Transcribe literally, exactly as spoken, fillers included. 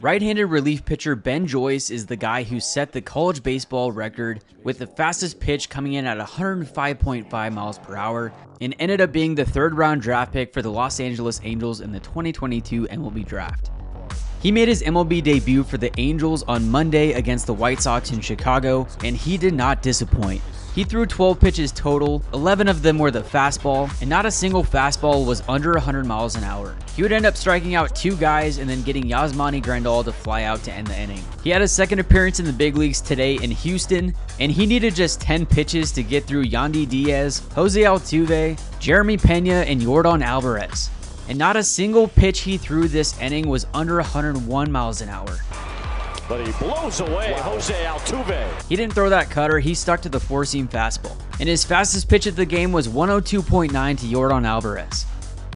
Right-handed relief pitcher Ben Joyce is the guy who set the college baseball record with the fastest pitch coming in at one oh five point five miles per hour and ended up being the third round draft pick for the Los Angeles Angels in the twenty twenty-two M L B draft. He made his M L B debut for the Angels on Monday against the White Sox in Chicago, and he did not disappoint. He threw twelve pitches total, eleven of them were the fastball, and not a single fastball was under one hundred miles an hour. He would end up striking out two guys and then getting Yasmani Grandal to fly out to end the inning. He had his second appearance in the big leagues today in Houston, and he needed just ten pitches to get through Yandy Diaz, Jose Altuve, Jeremy Peña, and Yordan Alvarez. And not a single pitch he threw this inning was under one hundred one miles an hour. But he blows away wow. Jose Altuve. He didn't throw that cutter. He stuck to the four-seam fastball. And his fastest pitch of the game was one oh two point nine to Yordan Alvarez.